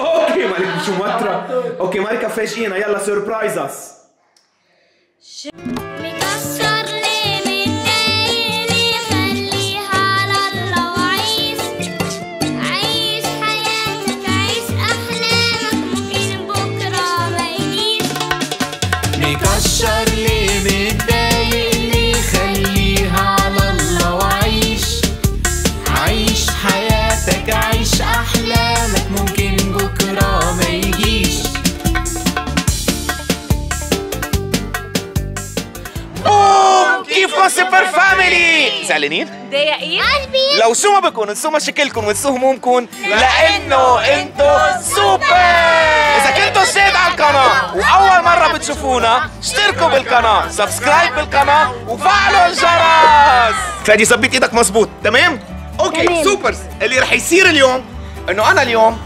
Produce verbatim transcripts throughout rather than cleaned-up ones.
اوكي مالك مش ممطره. اوكي ماريكا فاجئينا، يلا سيربرايز اس. مكسر ليه متضايقني، خليها على الله وعيش، عيش حياتك، عيش احلامك، ممكن بكره ما يجيش. مكسر ليه متضايقني، خليها على الله وعيش، عيش حياتك، عيش احلامك، ممكن بكره ما يجيش. سوبر فاميلي زعلانين؟ ضايقين؟ قلبي لو شو ما بكون انسوا مشاكلكم وانسوا همومكم، لانه انتوا سوبر. اذا كنتوا جداد على القناه واول مره بتشوفونا، اشتركوا بالقناه، سبسكرايب بالقناه، وفعلوا الجرس. فادي ظبط ايدك مظبوط، تمام؟ اوكي سوبر. اللي رح يصير اليوم انه انا اليوم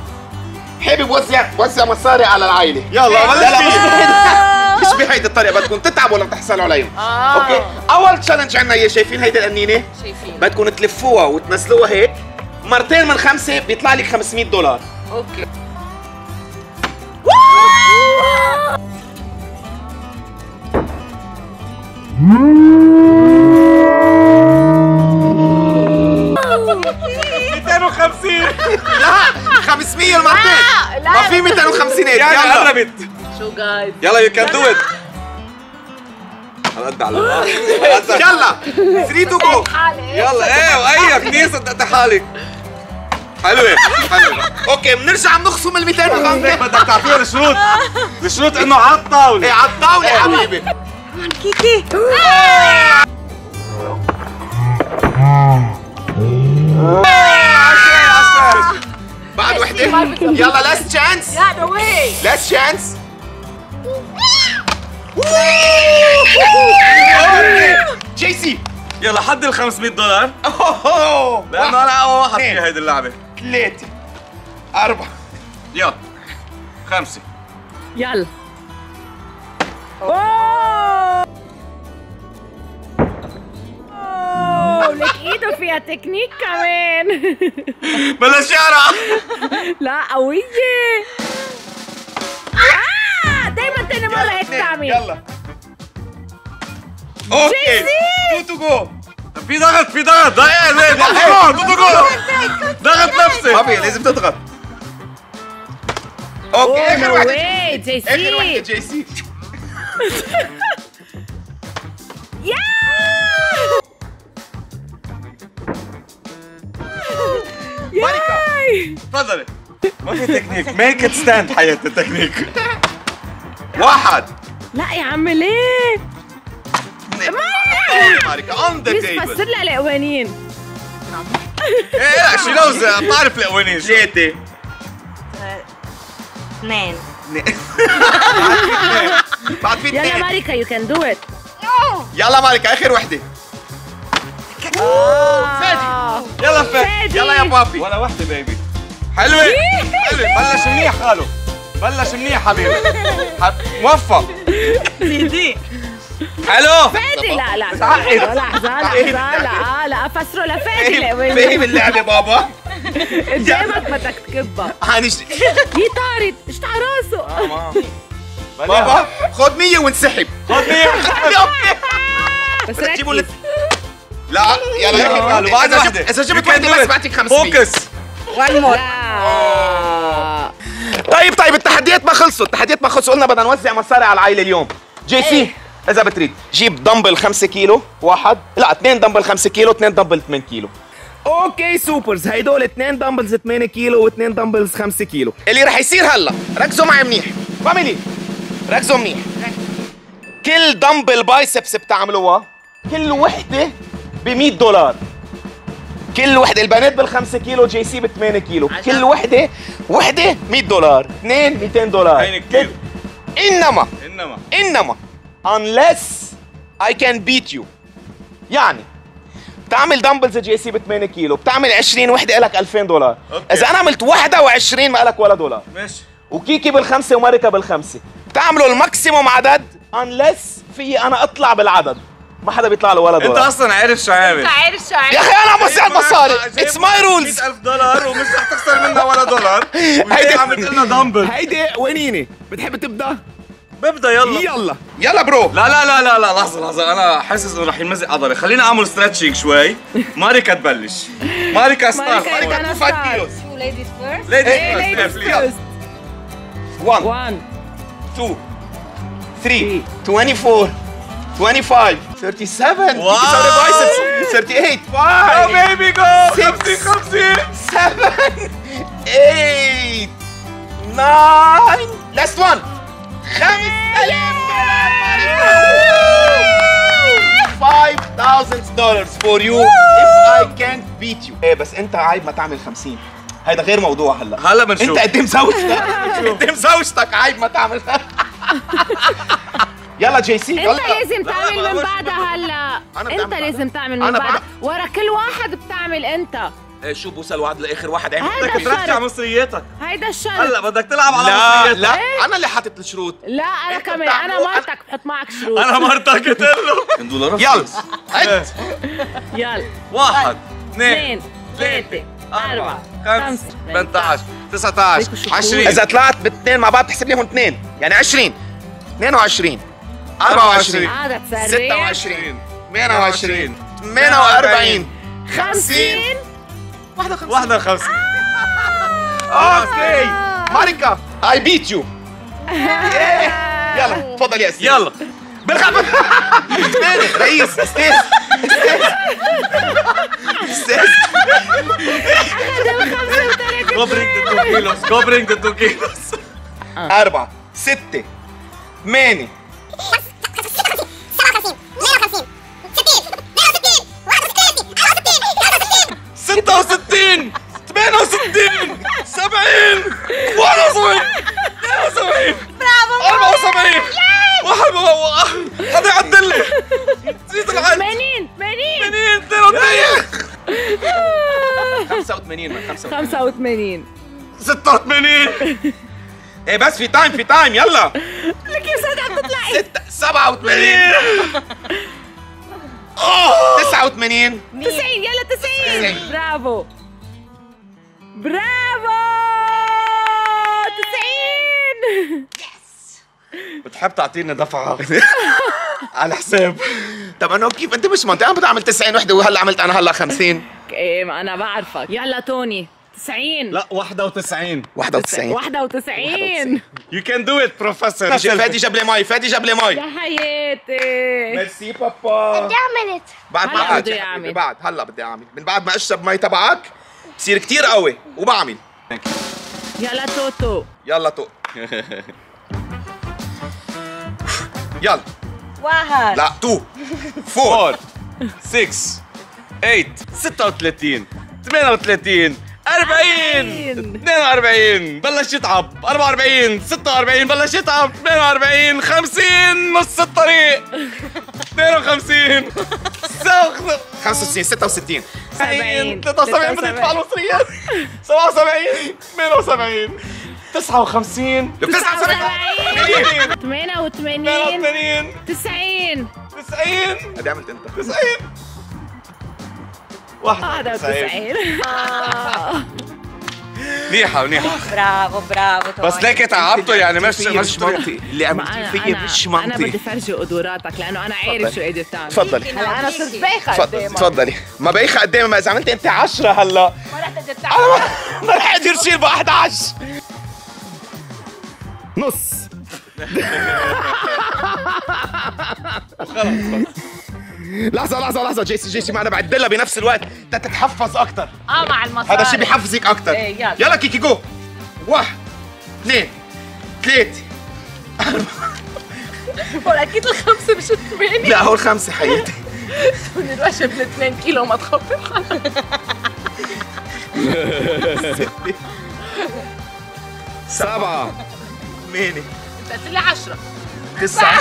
حابب وزع وزع مصاري على العائله. يلا بلش. مش بهيدي الطريقة، بدكم تتعبوا ولا تحصلوا عليهم. آه. اوكي، أول تشالنج عندنا هي، شايفين هيدي القنينة؟ شايفين. بدكم تلفوها وتنزلوها هيك، مرتين من خمسة بيطلع لك خمسمية دولار. اوكي. مئتين وخمسين. لا، خمسمية المرتين. ما في مئتين وخمسين. يلا قربت. جايز يلا يو كان دو ات. على قد على الله. يلا ثري تو جو. يلا ايه وايك نيسه تقطع حالك. حلوه حلوه. اوكي بنرجع بنخصم ال مئتين وخمسين. بدك تعطيهم الشروط. الشروط انه على الطاوله. ايه على الطاوله حبيبي. كيكي. بعد وحده. يلا لاست تشانس. لا نو واي. لاست تشانس. جاي سي يلا حد ال خمسمية دولار. اوه لانه انا اول واحد في هيدي اللعبه. ثلاثة أربعة يلا خمسة يلا. اوه اوه لك ايده فيها تكنيك كمان. بلا شعرة. لا قوية دايما. تاني مرة هيك تعمل. يلا اوكي تو تو جو. طب في ضغط في ضغط ضايع زين. تو تو جو ضغط نفسي حبيبي، لازم تضغط. اوكي اخر واحدة جاي سي. اخر واحدة جاي سي. يا ماريكا تفضلي. ما في تكنيك، ميك ات ستاند حياتي التكنيك. واحد. لا يا عم ليه؟ ماريكا اون ذا تيبل. بس فسر لها القوانين. ايه لا شي لوزة بتعرف القوانين. ثلاثة اثنين بعد في اثنين. يلا ماريكا يو كان دو ات. يلا ماريكا اخر وحدة. فادي يلا فادي يلا يا بابي. ولا وحدة بيبي. حلوة حلوة. بلش منيح خاله، بلش منيح حبيبي. موفق سيدي. حلو فادي. لا لا لا لا لا افسره لفادي. فاهم اللعبه بابا. قدامك بدك تكبها. هي طارت اشتع راسه. بابا خد مية وانسحب. خد مية بس تجيبوا. لا يلا اخر واحده. اذا جبت واحده بس بعطيك خمسمية. فوكس وان مور. طيب طيب التحديات ما خلصوا، التحديات ما خلصوا. قلنا بدنا نوزع مصاري على العائله اليوم. جي سي اذا بتريد جيب دمبل خمسة كيلو واحد، لا اثنين دمبل خمسة كيلو، اثنين دمبل ثمانية كيلو. اوكي سوبرز هيدول اثنين دمبلز ثمانية كيلو واثنين دمبلز خمسة كيلو. اللي رح يصير هلا ركزوا معي منيح فاميلي، ركزوا منيح. كل دمبل بايسبس بتعملوها كل وحده ب مئة دولار. كل وحده البنات بال خمسة كيلو، جي سي ب ثمانية كيلو، كل وحده وحده مئة دولار، اثنين مئتين دولار. كل... انما انما انما unless I can beat you. يعني بتعمل دمبلز جي سي ب ثمانية كيلو، بتعمل عشرين وحده لك ألفين دولار. أوكي. اذا انا عملت واحد وعشرين ما لك ولا دولار. ماشي. وكيكي بالخمسه وماريكا بالخمسه. بتعملوا الماكسيموم عدد unless في انا اطلع بالعدد. ما حدا بيطلع له ولد. انت اصلا عارف شو عامل. انت عارف شو عامل يا اخي. انا بصي على المصاري، اتس ماي رولز. مية ألف دولار ومش رح تخسر منها ولا دولار. هيدي عم بتقلنا دامبل. هيدي وينيني؟ بتحب تبدا؟ ببدا. يلا يلا يلا برو. لا لا لا لا لا لحظه لحظه، انا حاسس انه رح ينمزق عضلي. خلينا اعمل ستريتشنج شوي. ماريكا تبلش. ماريكا ستارت. ماريكا فايت كيلو. ليديز فيرست. ليديز فيرست. واحد اثنين ثلاثة أربعة وعشرين خمسة وثلاثين واو. ثلاثة وثلاثين five. Go baby go. خمسة خمسة سبعة ثمانية تسعة. Last one. خمسة آلاف دولار. five thousand dollars for you if I can't beat you. ايه بس انت عيب ما تعمل خمسين. هيدا غير موضوع. هلا هلا بنشوف. انت قدام زوجتك. قدام زوجتك عيب ما تعمل. يلا جاي سي. انت لازم تعمل من بعدها. هلا انت لازم تعمل من بعدها. ورا كل واحد بتعمل انت. ايه شو بوصل وعد لاخر واحد عمل. بدك تركز على مصرياتك. هيدا الشرط. هلا بدك تلعب على مصرياتك. لا لا انا اللي حاطط الشروط. لا انا كمان. انا مرتك بحط معك شروط. انا مرتك قلت له. دولار. يلا يلا. واحد اثنين ثلاثة أربعة خمسة ثمانية عشر تسعة عشر عشرين. إذا طلعت بالاثنين مع بعض تحسب لهم اثنين، يعني عشرين اثنين وعشرين أربعة وعشرين ستة وعشرين ثمانية وعشرين ثمانية وأربعين خمسين واحد وخمسين. أوكي ماريكا I beat you. يلا تفضل يا أستاذ. يلا بالخبر رئيس. أستاذ أستاذ كوبرينج ذا توكيلوس. كوبرينج ذا توكيلوس. أربعة ستة ثمانية سبعة وخمسين ستين ستة وستين ثمانية وستين سبعين واحد وسبعين اثنين وسبعين أربعة وسبعين واحد. هذا يعدل لي. نسيت العد. ثمانين ثمانين ثمانين خمسة وثمانين خمسة وثمانين ستة وثمانين. ايه بس في تايم في تايم. يلا لك يا سيدي عم تطلعي. سبعة وثمانين تسعة وثمانين تسعين. يلا تسعين. برافو برافو تسعين. يس. بتحب تعطيني دفعة على حساب. طب انا كيف انت مش منطقي. انا بدي اعمل تسعين وحده وهلا عملت انا هلا خمسين. ايه ما انا بعرفك. يلا توني. تسعين. لا واحد وتسعين واحد وتسعين واحد وتسعين. يو كان دو ات بروفيسور. فادي جاب لي مي. فادي جاب لي مي. يا حياتي. ميرسي بابا. بدي اعملت بعد ما بدي اعمل. بعد هلا بدي اعمل من بعد ما اشرب مي تبعك بصير كثير قوي وبعمل. يلا توتو. يلا تو. يلا واحد لا تو فور سكس ايت ستة وثلاثين ثمانية وثلاثين أربعين اثنين وأربعين بلش يتعب أربعة وأربعين ستة وأربعين بلش يتعب ثمانية وأربعين خمسين نص الطريق اثنين وخمسين خمسة وستين ستة وستين سبعين ثلاثة وسبعين بدي ادفع المصريات سبعة وسبعين ثمانية وسبعين تسعة وخمسين تسعة وسبعين ثمانية وثمانين تسعين تسعين. هدي عملت انت تسعين واحد وتسعين. منيحة منيحة. برافو برافو. بس ليك تعبته يعني. مش مش منطقي اللي عملتيه فيي. مش منطقي. انا بدي فرجي قدراتك لانه انا عارف شو قادر تعمل. تفضلي. هلا انا صرت بايخة قدامك. تفضلي. ما بايخة قدامي. ما اذا عملت انت عشرة هلا ما رح تقدر تعمل. ما رح اقدر شيل ب أحد عشر نص. خلص. لحظة لحظة لحظة. جاي سي جاي سي معنا بعدلها بنفس الوقت. انت تتحفظ أكتر. اه مع المصاري هذا الشيء بيحفزك أكتر. ايه يلا يلا كيكي جو. واحد اثنين ثلاثة أربعة. هول أكيد الخمسة مش الثمانية. لا هول خمسة حياتي. نروح شبل اثنين كيلو ما تخبي الحلقة. ستة سبعة ثمانية أنت قلت لي عشرة تسعة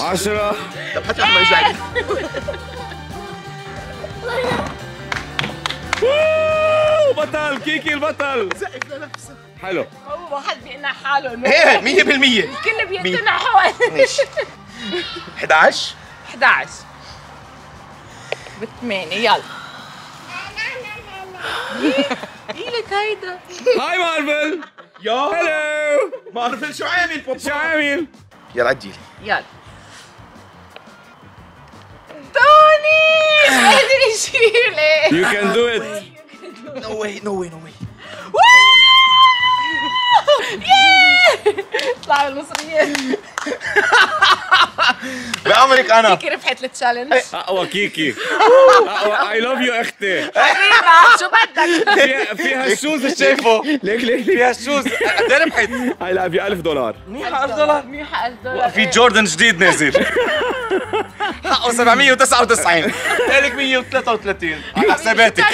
عشرة. طب حتى ما يجعلك. بطل كيكي البطل. زقف لنفسه. حلو. هو واحد بيقنع حاله. ايه مية بالمية. الكل بيقتنع حواليه. احدعش احدعش بثمانية. يلا ايلك هيدا. هاي مارفل. يا هلو مارفل، شو عامل بابا؟ شو عامل؟ يلا عديلي. يلا طوني مش قادر يشيلك. يو كان دو ات. نو واي نو واي نو واي. ياه طلعوا المصريين. بعمرك انا كيكي ربحت التشالنج. اقوى كيكي، اقوى. اي لاف يو اختي حبيبه. شو بدك؟ فيها فيها الشوز، شايفه؟ ليك ليك فيها الشوز. قد ايه ربحت؟ هلا ب ألف دولار. منيحه ألف دولار، منيحه ألف دولار. في جوردن جديد نازل حقه سبعمية وتسعة وتسعين، لك مية وثلاثة وثلاثين على حساباتك.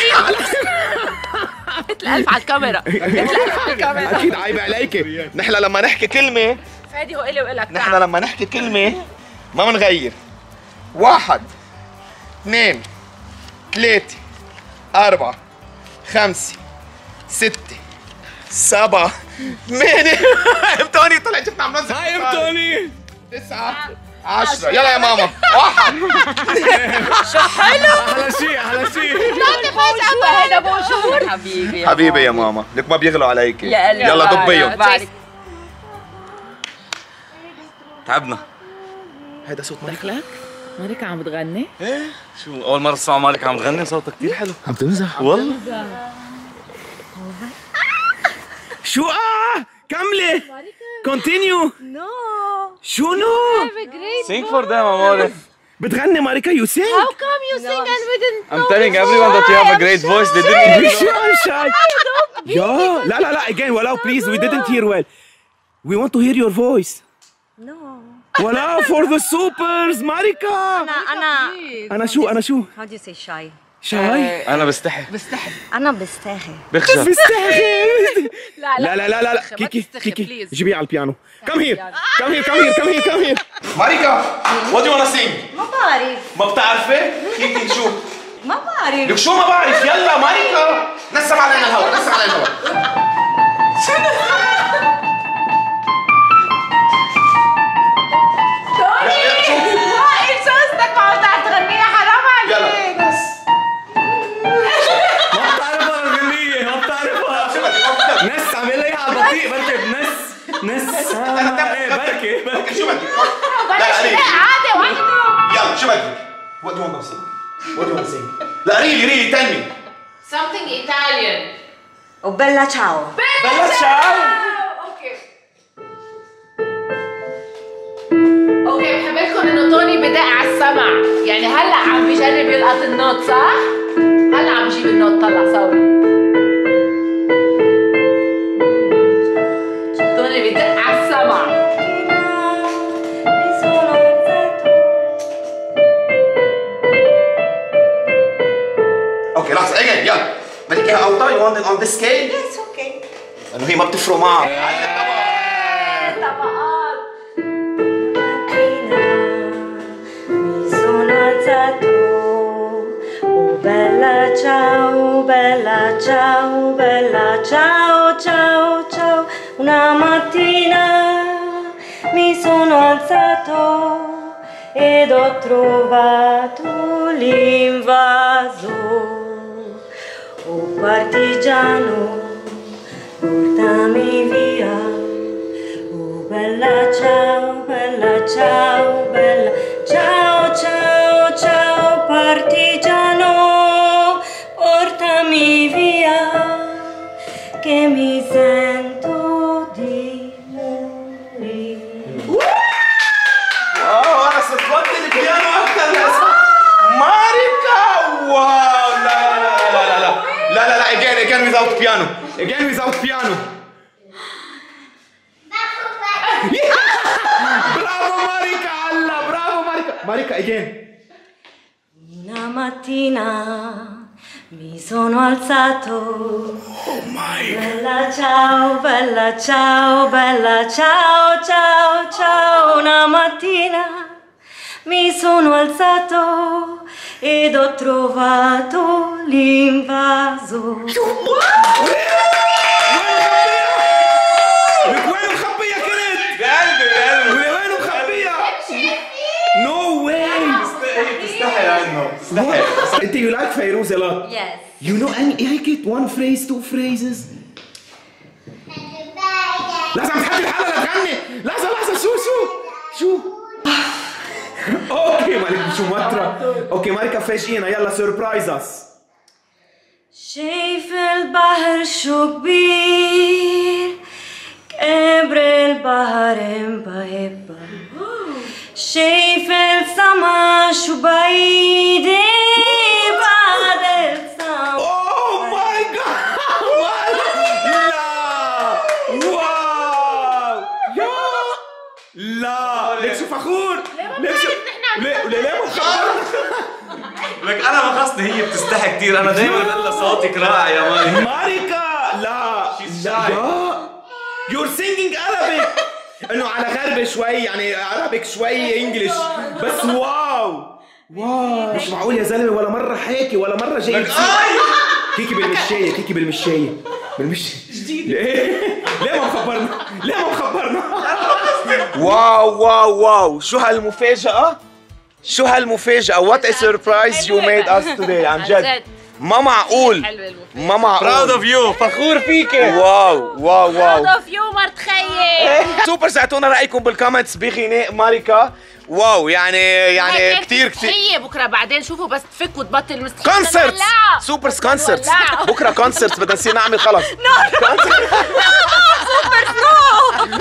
مثل ألف على الكاميرا، مثل ألف على الكاميرا. أكيد عيب عليكي. نحن لما نحكي كلمة فادي هو إلي وإلك. نحن لما نحكي كلمة ما بنغير. واحد، اثنين، ثلاثة، أربعة، خمسة، ستة، سبعة، ثمانية. إبتوني طلع، شفنا عم ننزل. هاي إبتوني. تسعة، عشرة. يلا يا ماما. واحد. شو حلو. أحلى شيء أحلى شيء. هلا بونجور حبيبي. حبيبي يا ماما، لك ما بيغلوا عليكي. يلا ضبيهم. تعبنا. هيدا صوت ماريكا. دخلك؟ ماريكا عم بتغني؟ ايه، شو أول مرة تسمع ماريكا عم بتغني؟ صوتها كثير حلو. عم تمزح؟ والله. شو آه؟ كملي. كونتينيو. نو. شو نو؟ سينج فور ذيم أموري. بتغني ماريكا. يو سينج؟ How come you sing and we didn't know? I'm telling everyone that you have a great voice. They didn't hear. I'm shy. Yeah. لا لا لا. Again, ولو please. We didn't hear well. We want to hear your voice. No. ولو for the supers ماريكا. أنا أنا. أنا شو أنا شو؟ How do you say shy? شاي. أنا بستحي. بستحي. أنا بستحي. بخجل. بستحي. لا لا لا لا لا. كيكي كيكي جيبي على البيانو. Come here. Come here. Come here. Come here. Come here. ماريكا. What do you wanna sing? ما بعرف. ما بتعرفي؟ كيكي شو؟ ما بعرف. لك شو ما بعرف؟ يلا ماريكا نسم علينا الهوا، نسم علينا الهوا. توني. هاي شو قصدك ما بتعرف تغني يا حرام عليك؟ يلا بس. نس عم يقول لي على البطيء. بركي بنس نس. ايه بركي بركي شو بدك؟ لا قريبي عادي وحده. يلا شو بدك؟ What do you want to sing? What do you want to sing? لا قريبي قريبي tell me something Italian. Bella Ciao. Bella Ciao. اوكي اوكي بحب لكم انه طوني بدق على السمع، يعني هلا عم بجرب يلقط النوت صح؟ هلا عم بجيب النوت. طلع صوتي on the scale. Yes, okay. لأنه هي ما بتفرق معها. طبقات. Mi sono alzato. Oh bella ciao, bella ciao, bella ciao, ciao, ciao. Una mattina mi sono alzato ed ho trovato l'invaso. Oh partigiano, portami via. Oh bella ciao, bella ciao, bella ciao, ciao, ciao. Partigiano, portami via, che mi sento di morire. Wow, adesso fatti il piano adesso. Marika, wow. لا لا لا again again without piano again without piano. برافو ماريكا. الله برافو ماريكا. ماريكا again. Una mattina mi sono alzato. Oh my. Bella ciao, bella ciao, bella ciao, ciao, ciao. Una mattina mi sono alzato ed ho trovato l'invaso. لك وين مخبية كنت؟ بقلبي بقلبي وين مخبية؟ no. What? You like Fairuz a lot? Yes. You know, I like it. One phrase, two phrases. لازم تحدي الحلقة تغني. لازم لازم شو شو شو. أوكي مالك شو مطرة. أوكي ماريكا فاجئينا يلا سيربرايز أس. شايف البحر شو كبير كبر البحر بحبه شايف السما شو بعيدة بعد السما. أوه ماي جاد لا واو يا لا ليك شو فخور ليك شو ليه ليه مخبر لك انا بخصني هي بتستحي كثير انا دايما بقول لها صوتك رائع يا ماريكا ماريكا لا لا يور سينجينج عربي انه على غربي شوي يعني عربك شوي انجلش بس واو واو مش معقول يا زلمه ولا مره حكي ولا مره جاي كيكي بالمشايه كيكي بالمشايه بالمشايه جديد ليه ليه ما خبرنا ليه ما خبرنا واو واو واو شو هالمفاجاه شو هالمفاجأة what a surprise you made us today عن جد ما معقول ما معقول proud of you فخور فيكي واو واو واو proud of you مرت خيي سوبر ساعتونا رأيكم بالكومنتس بخناق ماريكا واو يعني يعني كثير كثير هي بكره بعدين شوفوا بس تفك وتبطل مستحيل كونسرت سوبر كونسرت بكره كونسرت بدنا نصير نعمل خلص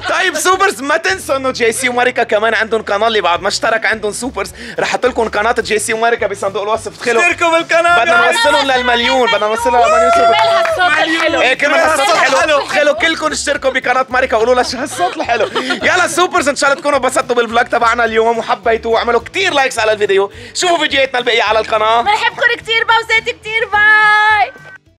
طيب سوبرز ما تنسوا انه جاي سي وماريكا كمان عندهم قناه اللي بعد ما اشترك عندهم سوبرز رح احط لكم قناه جاي سي وماريكا بصندوق الوصف ادخلوا اشتركوا بالقناه بدنا نوصلهم للمليون بدنا نوصلهم للمليون سوبرز ايه كمان هالصوت حلو ادخلوا كلكم اشتركوا بقناه ماريكا وقولوا لها شو هالصوت الحلو يلا سوبرز ان شاء الله تكونوا انبسطتوا بالفلوج تبعنا اليوم وحبيتوه واعملوا كثير لايكس على الفيديو شوفوا فيديوهاتنا الباقيه على القناه بنحبكم كثير باوزات كثير باي